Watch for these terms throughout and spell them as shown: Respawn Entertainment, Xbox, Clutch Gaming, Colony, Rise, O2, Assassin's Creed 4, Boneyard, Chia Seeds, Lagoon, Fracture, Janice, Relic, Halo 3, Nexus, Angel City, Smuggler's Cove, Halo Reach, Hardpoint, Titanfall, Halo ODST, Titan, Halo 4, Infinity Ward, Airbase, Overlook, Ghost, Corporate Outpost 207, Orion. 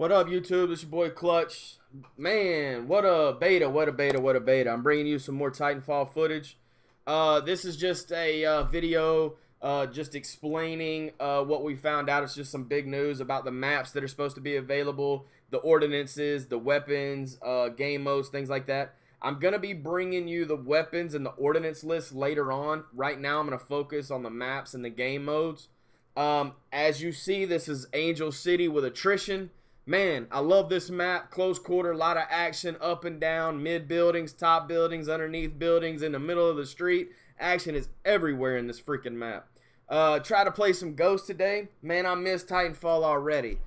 What up, YouTube? It's your boy Clutch. Man, what a beta, what a beta, what a beta. I'm bringing you some more Titanfall footage. This is just a video just explaining what we found out. It's just some big news about the maps that are supposed to be available, the ordinances, the weapons, game modes, things like that. I'm going to be bringing you the weapons and the ordinance list later on. Right now, I'm going to focus on the maps and the game modes. As you see, this is Angel City with attrition. Man, I love this map. Close quarter, a lot of action, up and down, mid buildings, top buildings, underneath buildings, in the middle of the street. Action is everywhere in this freaking map. Try to play some Ghost today. Man, I miss Titanfall already.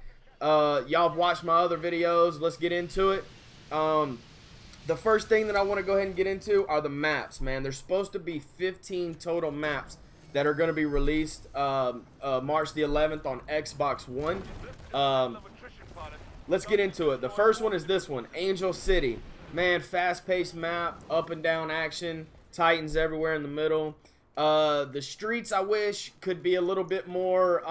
Y'all have watched my other videos. Let's get into it. The first thing that I want to go ahead and get into are the maps, man. There's supposed to be 15 total maps that are going to be released March the 11th on Xbox One. Let's get into it. The first one is this one, Angel City. Man, fast-paced map, up and down action, Titans everywhere in the middle. The streets, I wish, could be a little bit more,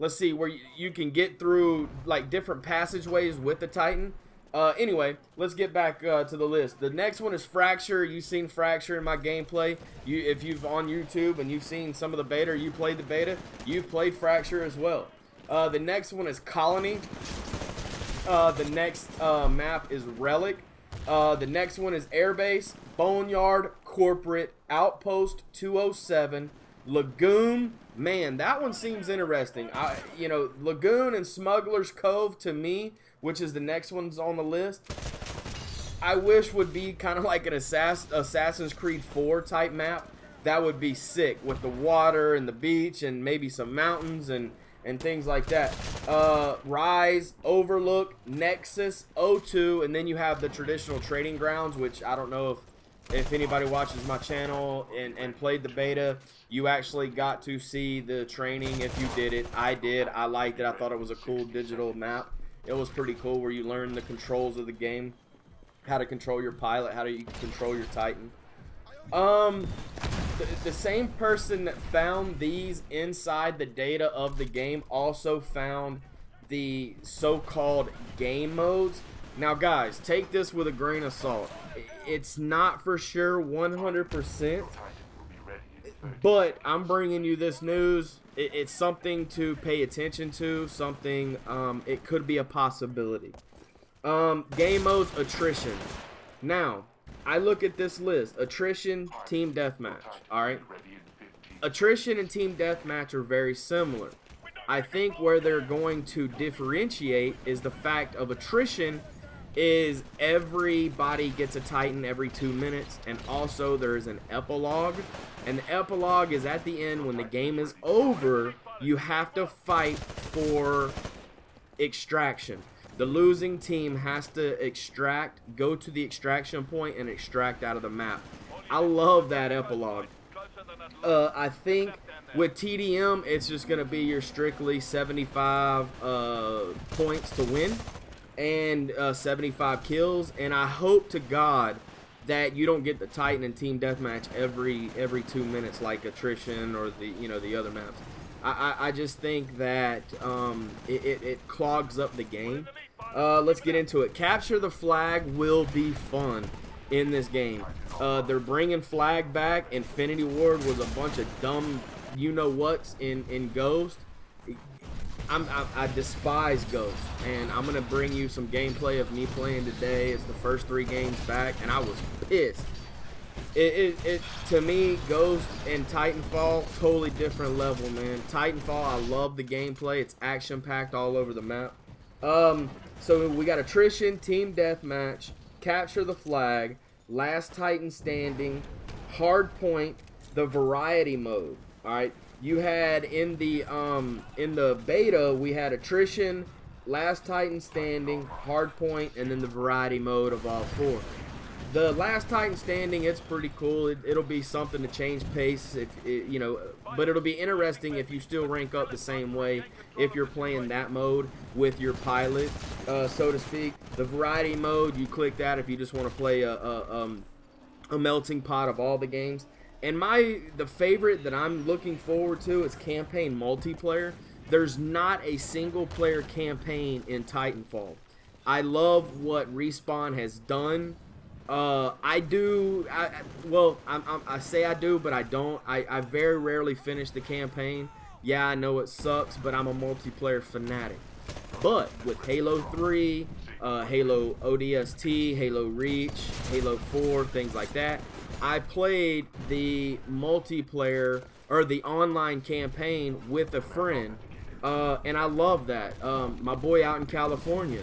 let's see, where you can get through, like, different passageways with the Titan. Anyway, let's get back to the list. The next one is Fracture. You've seen Fracture in my gameplay. If you've on YouTube and you've seen some of the beta or you played the beta, you've played Fracture as well. The next one is Colony. The next map is Relic. The next one is Airbase, Boneyard, Corporate Outpost 207, Lagoon. Man, that one seems interesting. You know, Lagoon and Smuggler's Cove to me, which is the next ones on the list, I wish would be kind of like an Assassin's Creed 4 type map. That would be sick with the water and the beach and maybe some mountains and things like that. Rise, Overlook, Nexus, O2, and then you have the traditional trading grounds, which I don't know if anybody watches my channel and played the beta, you actually got to see the training if you did it. I did. I liked it. I thought it was a cool digital map. It was pretty cool where you learn the controls of the game, how to control your pilot, how do you control your Titan. The same person that found these inside the data of the game also found the so-called game modes. Now, guys, take this with a grain of salt. It's not for sure 100%, but I'm bringing you this news. It's something to pay attention to, something it could be a possibility. Game modes, attrition. Now, I look at this list, attrition, team deathmatch, all right? Attrition and team deathmatch are very similar. I think where they're going to differentiate is the fact of attrition is everybody gets a Titan every 2 minutes, and also there's an epilogue. And the epilogue is at the end when the game is over, you have to fight for extraction. The losing team has to extract, go to the extraction point and extract out of the map. I love that epilogue. I think with TDM, it's just going to be your strictly 75 points to win and 75 kills. And I hope to God that you don't get the Titan and team deathmatch every 2 minutes like attrition or the the other maps. I just think that it clogs up the game. Let's get into it. Capture the flag will be fun in this game. They're bringing flag back. Infinity Ward was a bunch of dumb you-know-whats in Ghost. I despise Ghost, and I'm going to bring you some gameplay of me playing today. It's the first 3 games back, and I was pissed. To me, Ghost and Titanfall, totally different level, man. Titanfall, I love the gameplay. It's action-packed all over the map. So we got attrition, team deathmatch, capture the flag, last Titan standing, hard point, the variety mode. All right, you had in the beta we had attrition, last Titan standing, hard point, and then the variety mode of all 4. The last Titan standing, it's pretty cool. It'll be something to change pace, but it'll be interesting if you still rank up the same way if you're playing that mode with your pilot, so to speak. The variety mode, you click that if you just want to play a melting pot of all the games. And the favorite that I'm looking forward to is campaign multiplayer. There's not a single player campaign in Titanfall. I love what Respawn has done. I very rarely finish the campaign. Yeah, I know it sucks, but I'm a multiplayer fanatic. But with Halo 3, Halo ODST, Halo Reach, Halo 4, things like that, I played the multiplayer or the online campaign with a friend, and I love that. My boy out in California,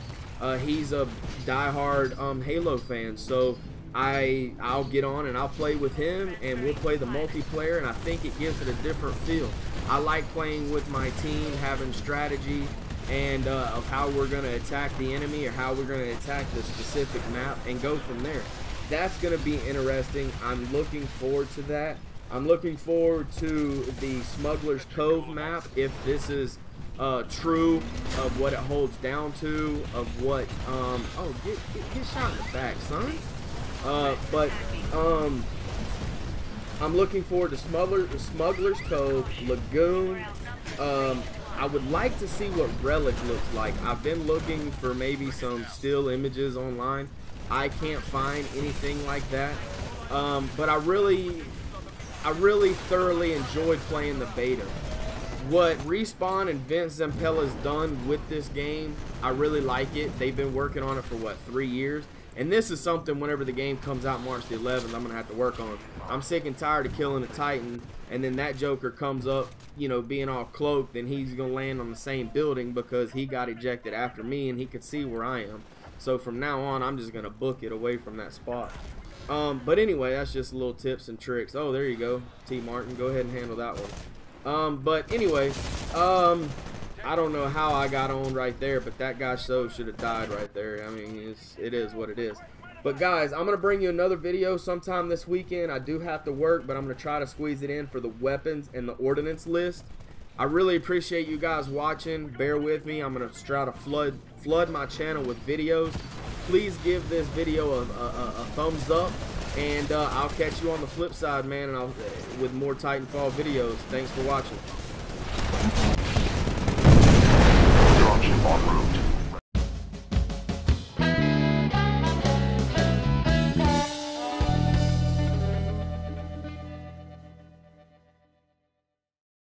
he's a diehard Halo fan, so I'll get on and I'll play with him, and we'll play the multiplayer, and I think it gives it a different feel. I like playing with my team, having strategy, and of how we're going to attack the enemy or how we're going to attack the specific map and go from there. That's going to be interesting. I'm looking forward to that. I'm looking forward to the Smuggler's Cove map, if this is true, of what it holds down to, of what, oh, get shot in the back, son. I'm looking forward to Smuggler's Cove, Lagoon. I would like to see what Relic looks like. I've been looking for maybe some still images online. I can't find anything like that. But I really thoroughly enjoyed playing the beta. What Respawn and Vince Zampella's done with this game, I really like it. They've been working on it for, what, 3 years? And this is something, whenever the game comes out March the 11th, I'm going to have to work on. I'm sick and tired of killing a Titan, and then that Joker comes up, you know, being all cloaked, and he's going to land on the same building because he got ejected after me, and he could see where I am. So from now on, I'm just going to book it away from that spot. But anyway, that's just little tips and tricks. Oh, there you go, T. Martin. Go ahead and handle that one. But anyway, I don't know how I got on right there, but that guy so should have died right there. I mean, it is what it is. But guys, I'm going to bring you another video sometime this weekend. I do have to work, but I'm going to try to squeeze it in for the weapons and the ordnance list. I really appreciate you guys watching. Bear with me. I'm going to try to flood my channel with videos. Please give this video a thumbs up, and I'll catch you on the flip side, man, and with more Titanfall videos. Thanks for watching.